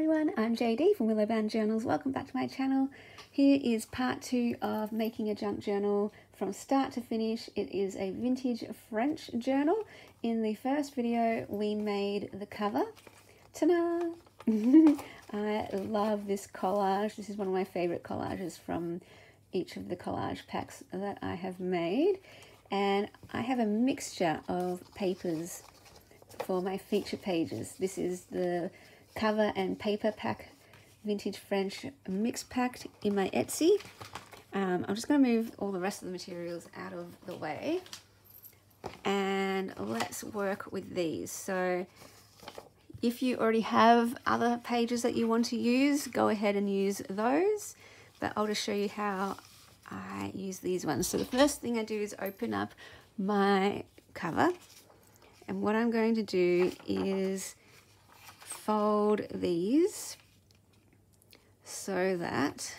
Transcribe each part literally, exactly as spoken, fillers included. everyone, I'm J D from Willowbound Journals. Welcome back to my channel. Here is part two of making a junk journal from start to finish. It is a vintage French journal. In the first video we made the cover. Ta-da! I love this collage. This is one of my favorite collages from each of the collage packs that I have made, and I have a mixture of papers for my feature pages. This is the cover and paper pack, vintage French mix packed in my Etsy. Um, I'm just going to move all the rest of the materials out of the way and let's work with these. So if you already have other pages that you want to use, go ahead and use those, but I'll just show you how I use these ones. So the first thing I do is open up my cover, and what I'm going to do is fold these so that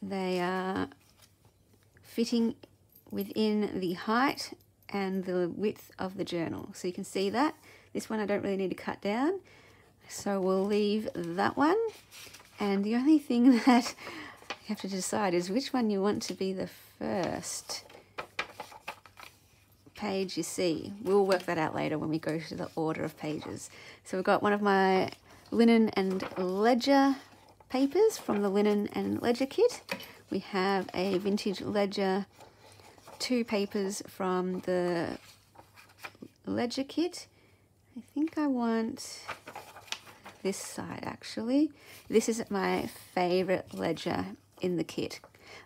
they are fitting within the height and the width of the journal. So you can see that. This one I don't really need to cut down, so we'll leave that one. And the only thing that you have to decide is which one you want to be the first page you see. We'll work that out later when we go to the order of pages. So we've got one of my linen and ledger papers from the linen and ledger kit. We have a vintage ledger, two papers from the ledger kit. I think I want this side actually. This is my favorite ledger in the kit.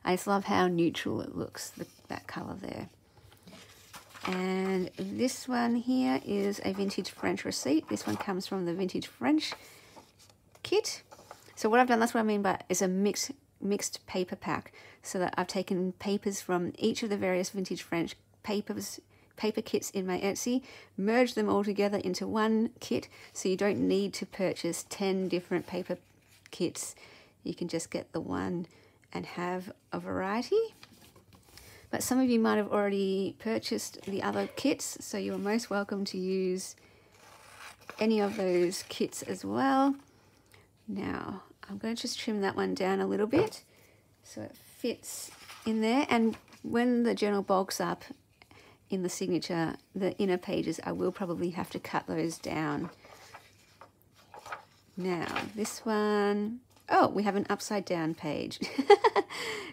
I just love how neutral it looks, the, that color there. And this one here is a vintage French receipt. This one comes from the vintage French kit. So what I've done, that's what I mean by is a mixed mixed paper pack, so that I've taken papers from each of the various vintage French papers paper kits in my Etsy, merged them all together into one kit, so you don't need to purchase ten different paper kits. You can just get the one and have a variety. But some of you might have already purchased the other kits, so you are most welcome to use any of those kits as well. Now, I'm going to just trim that one down a little bit so it fits in there. And when the journal bulks up in the signature, the inner pages, I will probably have to cut those down. Now, this one... Oh, we have an upside down page.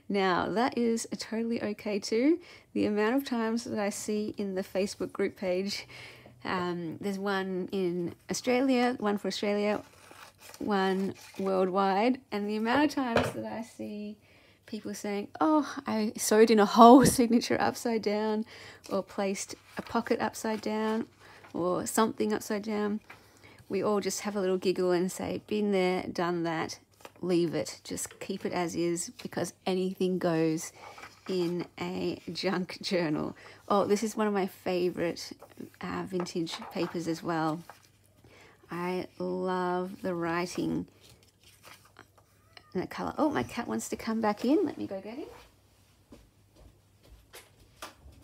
Now, that is totally okay too. The amount of times that I see in the Facebook group page, um, there's one in Australia, one for Australia, one worldwide, and the amount of times that I see people saying, oh, I sewed in a whole signature upside down, or placed a pocket upside down, or something upside down. We all just have a little giggle and say, been there, done that. Leave it, just keep it as is, because anything goes in a junk journal. Oh, this is one of my favorite uh, vintage papers as well. I love the writing and the color. Oh, my cat wants to come back in. Let me go get him.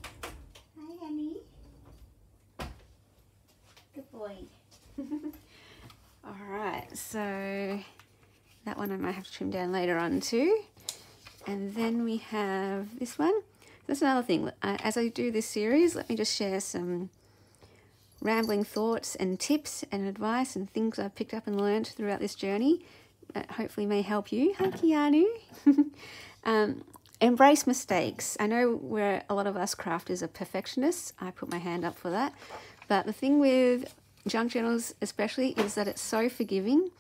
Hi, honey. Good boy. All right, so that one I might have to trim down later on too. And then we have this one. That's another thing. As I do this series, let me just share some rambling thoughts and tips and advice and things I've picked up and learned throughout this journey that hopefully may help you. Hi, Keanu. um, embrace mistakes. I know where a lot of us crafters are perfectionists. I put my hand up for that. But the thing with junk journals especially is that it's so forgiving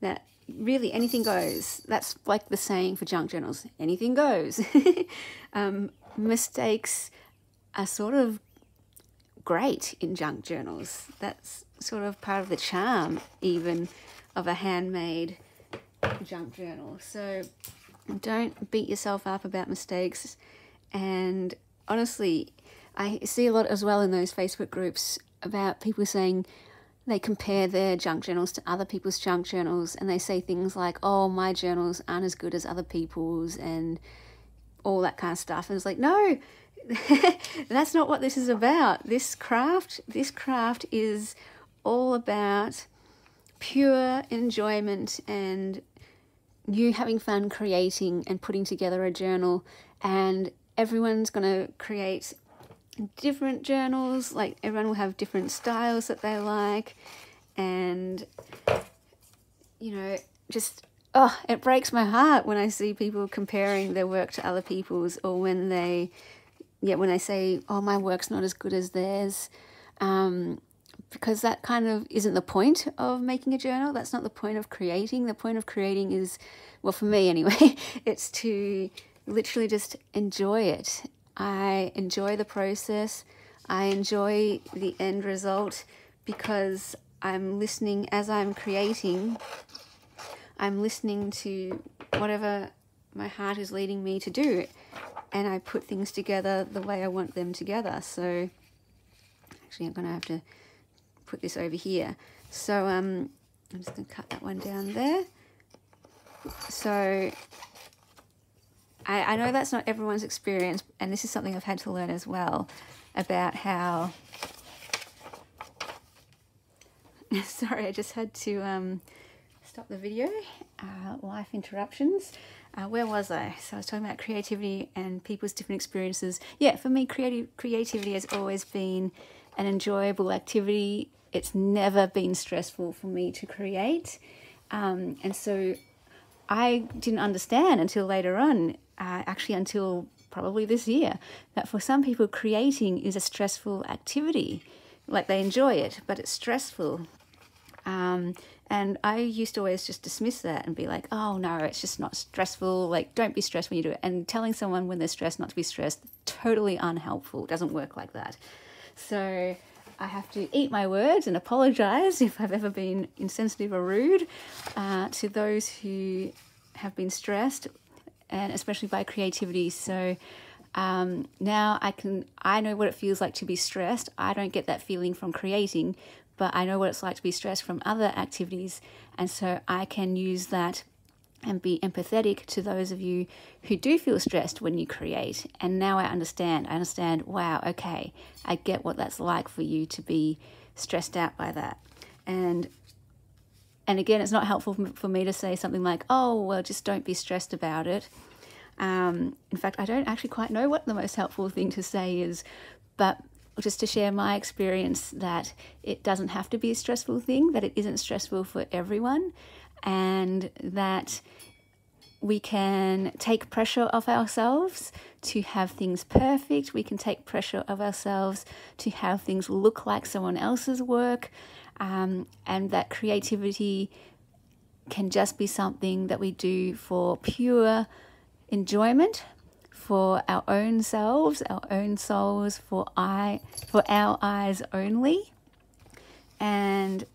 that really anything goes. That's like the saying for junk journals, anything goes. um, mistakes are sort of great in junk journals. That's sort of part of the charm even of a handmade junk journal. So don't beat yourself up about mistakes. And honestly, I see a lot as well in those Facebook groups about people saying they compare their junk journals to other people's junk journals, and they say things like, oh, my journals aren't as good as other people's, and all that kind of stuff. And it's like, no, that's not what this is about. This craft, this craft is all about pure enjoyment and you having fun creating and putting together a journal. And everyone's going to create different journals, like everyone will have different styles that they like, and you know, just oh, it breaks my heart when I see people comparing their work to other people's, or when they yeah when they say, oh, my work's not as good as theirs, um because that kind of isn't the point of making a journal. That's not the point of creating. The point of creating is, well, for me anyway, it's to literally just enjoy it. I enjoy the process. I enjoy the end result because I'm listening as I'm creating. I'm listening to whatever my heart is leading me to do, and I put things together the way I want them together. So actually I'm going to have to put this over here. So um, I'm just going to cut that one down there. So I, I know that's not everyone's experience, and this is something I've had to learn as well, about how, sorry, I just had to um, stop the video, uh, life interruptions. Uh, where was I? So I was talking about creativity and people's different experiences. Yeah, for me, creative creativity has always been an enjoyable activity. It's never been stressful for me to create. Um, and so I didn't understand until later on, uh, actually until probably this year, that for some people creating is a stressful activity. Like they enjoy it, but it's stressful. Um, and I used to always just dismiss that and be like, oh no, it's just not stressful. Like, don't be stressed when you do it. And telling someone when they're stressed not to be stressed, totally unhelpful. It doesn't work like that. So I have to eat my words and apologise if I've ever been insensitive or rude uh, to those who have been stressed, and especially by creativity. So um, now I can, I know what it feels like to be stressed. I don't get that feeling from creating, but I know what it's like to be stressed from other activities. And so I can use that and be empathetic to those of you who do feel stressed when you create. And now I understand. I understand, wow, okay, I get what that's like for you to be stressed out by that. And and again, it's not helpful for me to say something like, oh, well, just don't be stressed about it. Um, in fact, I don't actually quite know what the most helpful thing to say is, but just to share my experience that it doesn't have to be a stressful thing, that it isn't stressful for everyone, and that we can take pressure off ourselves to have things perfect. We can take pressure off ourselves to have things look like someone else's work, um, and that creativity can just be something that we do for pure enjoyment, for our own selves, our own souls, for I, for our eyes only. And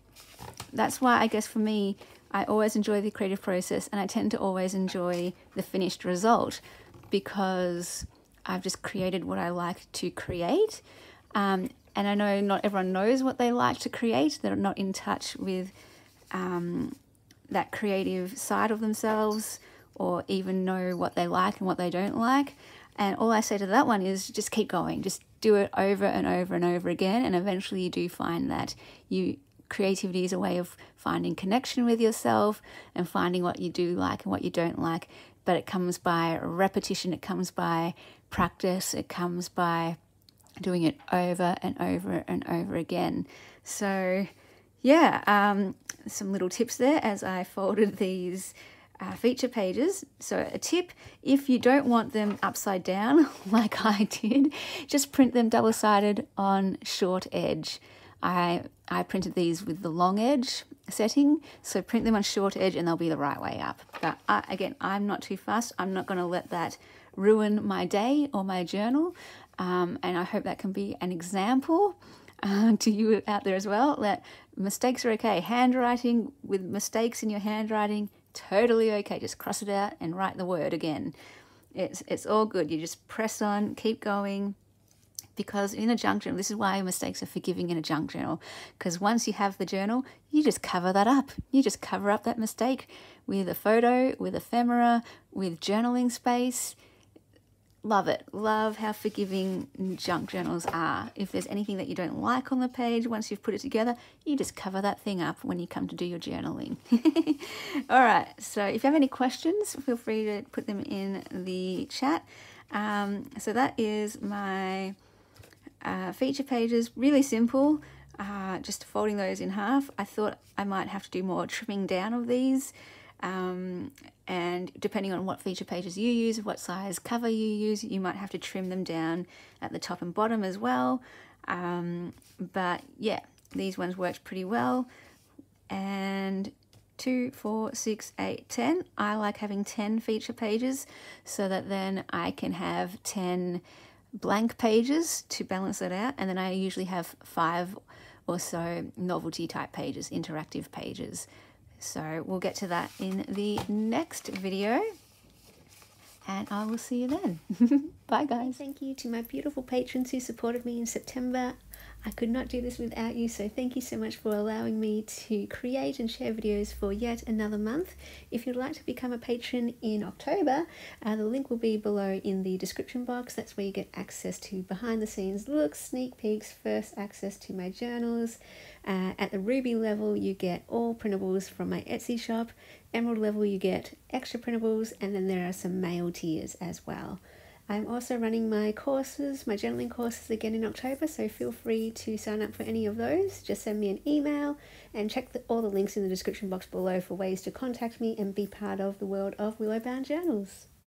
that's why, I guess, for me, I always enjoy the creative process, and I tend to always enjoy the finished result because I've just created what I like to create. Um, and I know not everyone knows what they like to create. They're not in touch with um, that creative side of themselves, or even know what they like and what they don't like. And all I say to that one is just keep going. Just do it over and over and over again, and eventually you do find that you... creativity is a way of finding connection with yourself and finding what you do like and what you don't like, but it comes by repetition, it comes by practice, it comes by doing it over and over and over again. So yeah, um, some little tips there as I folded these uh, feature pages. So a tip, if you don't want them upside down like I did, just print them double-sided on short edge. I, I printed these with the long edge setting, so print them on short edge and they'll be the right way up. But I, again, I'm not too fussed. I'm not going to let that ruin my day or my journal. Um, and I hope that can be an example uh, to you out there as well, that mistakes are okay. Handwriting, with mistakes in your handwriting, totally okay. Just cross it out and write the word again. It's, it's all good. You just press on, keep going. Because in a junk journal, this is why mistakes are forgiving in a junk journal, because once you have the journal, you just cover that up. You just cover up that mistake with a photo, with ephemera, with journaling space. Love it. Love how forgiving junk journals are. If there's anything that you don't like on the page, once you've put it together, you just cover that thing up when you come to do your journaling. All right. So if you have any questions, feel free to put them in the chat. Um, so that is my uh, feature pages. Really simple. Uh, just folding those in half. I thought I might have to do more trimming down of these. Um, and depending on what feature pages you use, what size cover you use, you might have to trim them down at the top and bottom as well. Um, but yeah, these ones worked pretty well. And two, four, six, eight, ten. I like having ten feature pages so that then I can have ten blank pages to balance it out. And then I usually have five or so novelty type pages, interactive pages. So we'll get to that in the next video, and I will see you then. Bye guys. Thank you to my beautiful patrons who supported me in September. I could not do this without you, so thank you so much for allowing me to create and share videos for yet another month. If you'd like to become a patron in October, uh, the link will be below in the description box. That's where you get access to behind the scenes looks, sneak peeks, first access to my journals. Uh, at the Ruby level, you get all printables from my Etsy shop. Emerald level, you get extra printables, and then there are some mail tiers as well. I'm also running my courses, my journaling courses again in October, so feel free to sign up for any of those. Just send me an email and check the, all the links in the description box below for ways to contact me and be part of the world of Willowbound Journals.